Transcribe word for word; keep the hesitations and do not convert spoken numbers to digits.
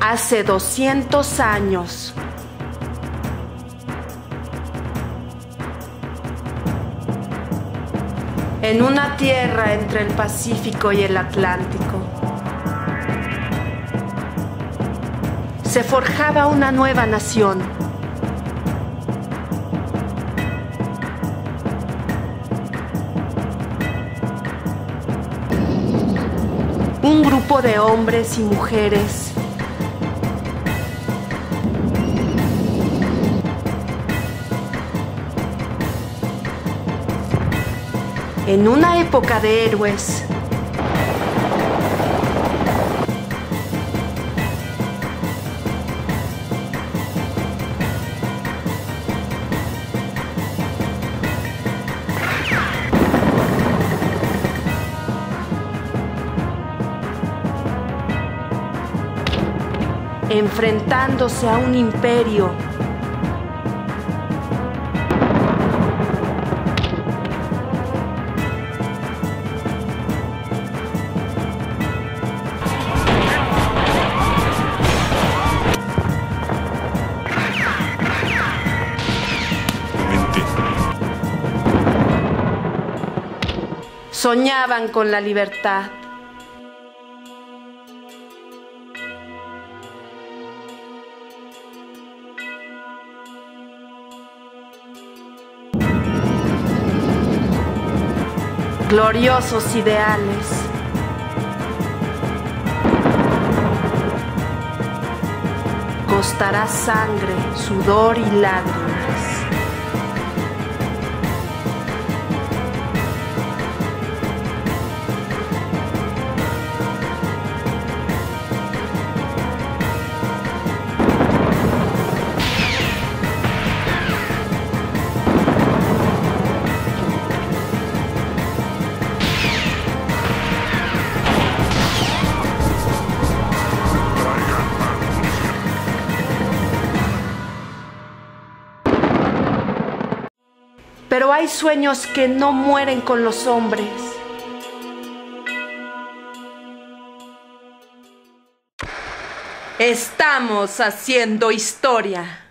hace doscientos años. En una tierra entre el Pacífico y el Atlántico, se forjaba una nueva nación. Un grupo de hombres y mujeres en una época de héroes, enfrentándose a un imperio . Soñaban con la libertad. Gloriosos ideales. Costará sangre, sudor y lágrimas. Pero hay sueños que no mueren con los hombres. Estamos haciendo historia.